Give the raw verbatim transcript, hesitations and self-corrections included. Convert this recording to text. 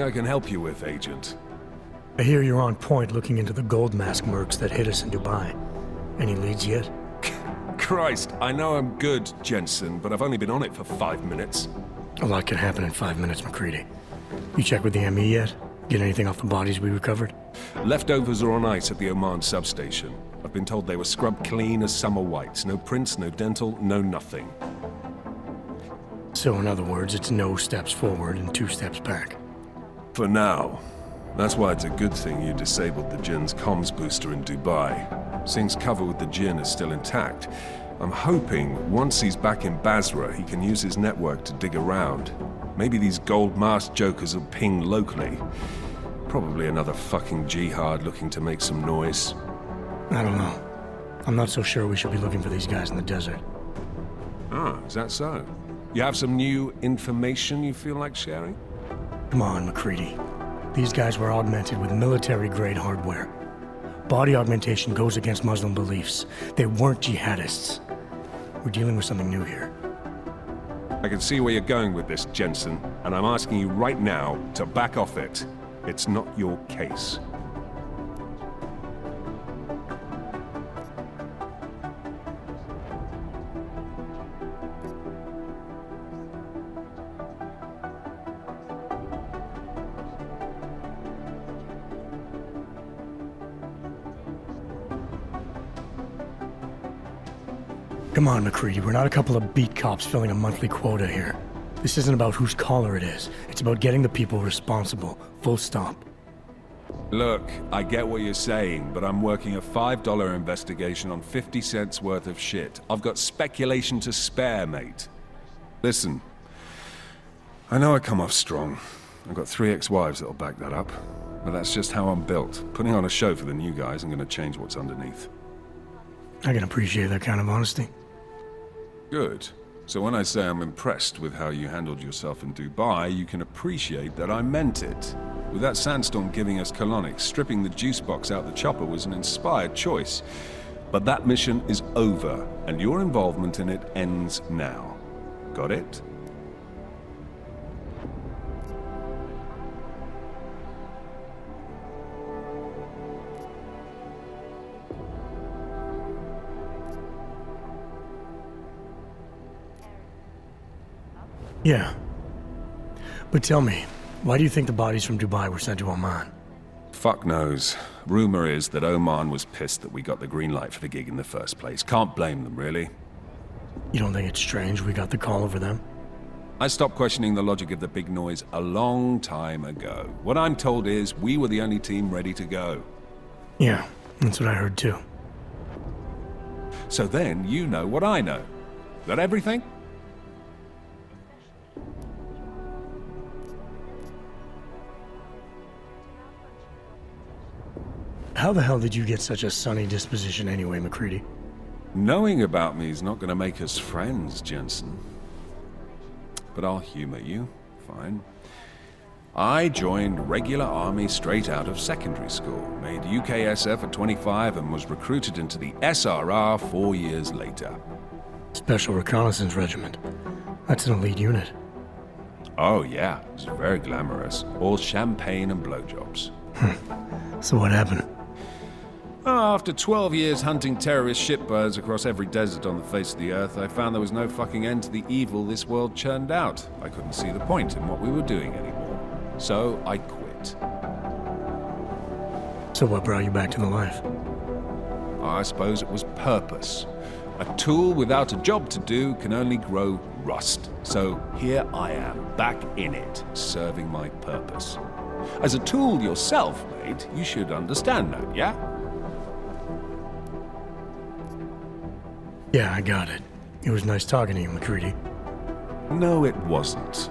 anything I can help you with, Agent? I hear you're on point looking into the gold mask mercs that hit us in Dubai. Any leads yet? Christ, I know I'm good, Jensen, but I've only been on it for five minutes. A lot can happen in five minutes, MacReady. You check with the M E yet? Get anything off the bodies we recovered? Leftovers are on ice at the Oman substation. I've been told they were scrubbed clean as summer whites. No prints, no dental, no nothing. So in other words, it's no steps forward and two steps back. For now. That's why it's a good thing you disabled the Jinn's comms booster in Dubai. Singh's cover with the Jinn is still intact. I'm hoping once he's back in Basra, he can use his network to dig around. Maybe these gold mask jokers will ping locally. Probably another fucking jihad looking to make some noise. I don't know. I'm not so sure we should be looking for these guys in the desert. Ah, is that so? You have some new information you feel like sharing? Come on, MacReady. These guys were augmented with military-grade hardware. Body augmentation goes against Muslim beliefs. They weren't jihadists. We're dealing with something new here. I can see where you're going with this, Jensen, and I'm asking you right now to back off it. It's not your case. Come on, MacReady, we're not a couple of beat cops filling a monthly quota here. This isn't about whose collar it is. It's about getting the people responsible, full stop. Look, I get what you're saying, but I'm working a five dollar investigation on fifty cents worth of shit. I've got speculation to spare, mate. Listen, I know I come off strong. I've got three ex-wives that'll back that up, but that's just how I'm built. Putting on a show for the new guys, I'm gonna change what's underneath. I can appreciate that kind of honesty. Good. So when I say I'm impressed with how you handled yourself in Dubai, you can appreciate that I meant it. With that sandstorm giving us colonics, stripping the juice box out the chopper was an inspired choice. But that mission is over, and your involvement in it ends now. Got it? Yeah. But tell me, why do you think the bodies from Dubai were sent to Oman? Fuck knows. Rumor is that Oman was pissed that we got the green light for the gig in the first place. Can't blame them, really. You don't think it's strange we got the call over them? I stopped questioning the logic of the big noise a long time ago. What I'm told is we were the only team ready to go. Yeah, that's what I heard too. So then you know what I know. Is that everything? How the hell did you get such a sunny disposition anyway, MacReady? Knowing about me is not going to make us friends, Jensen. But I'll humor you. Fine. I joined regular army straight out of secondary school, made U K S F at twenty-five, and was recruited into the S R R four years later. Special Reconnaissance Regiment. That's an elite unit. Oh, yeah. It's very glamorous. All champagne and blowjobs. So what happened? After twelve years hunting terrorist shitbirds across every desert on the face of the earth, I found there was no fucking end to the evil this world churned out. I couldn't see the point in what we were doing anymore. So I quit. So what brought you back to the life? I suppose it was purpose. A tool without a job to do can only grow rust. So here I am, back in it, serving my purpose. As a tool yourself, mate, you should understand that, yeah? Yeah, I got it. It was nice talking to you, MacReady. No, it wasn't.